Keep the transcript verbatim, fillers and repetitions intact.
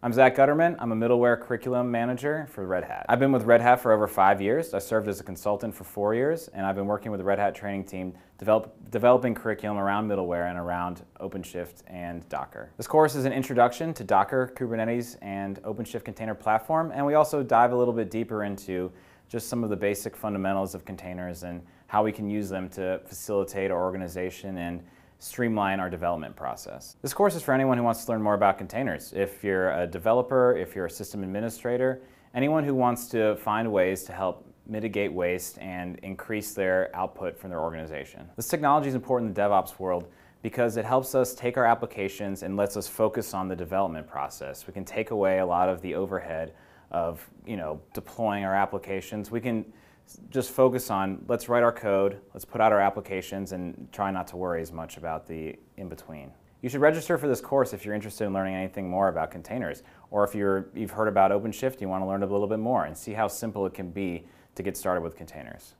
I'm Zach Gutterman. I'm a middleware curriculum manager for Red Hat. I've been with Red Hat for over five years. I served as a consultant for four years, and I've been working with the Red Hat training team develop, developing curriculum around middleware and around OpenShift and Docker. This course is an introduction to Docker, Kubernetes, and OpenShift Container Platform, and we also dive a little bit deeper into just some of the basic fundamentals of containers and how we can use them to facilitate our organization and streamline our development process. This course is for anyone who wants to learn more about containers. If you're a developer, if you're a system administrator, anyone who wants to find ways to help mitigate waste and increase their output from their organization. This technology is important in the DevOps world because it helps us take our applications and lets us focus on the development process. We can take away a lot of the overhead of, you know, deploying our applications. We can just focus on, let's write our code, let's put out our applications, and try not to worry as much about the in-between. You should register for this course if you're interested in learning anything more about containers, or if you're, you've heard about OpenShift, you want to learn a little bit more and see how simple it can be to get started with containers.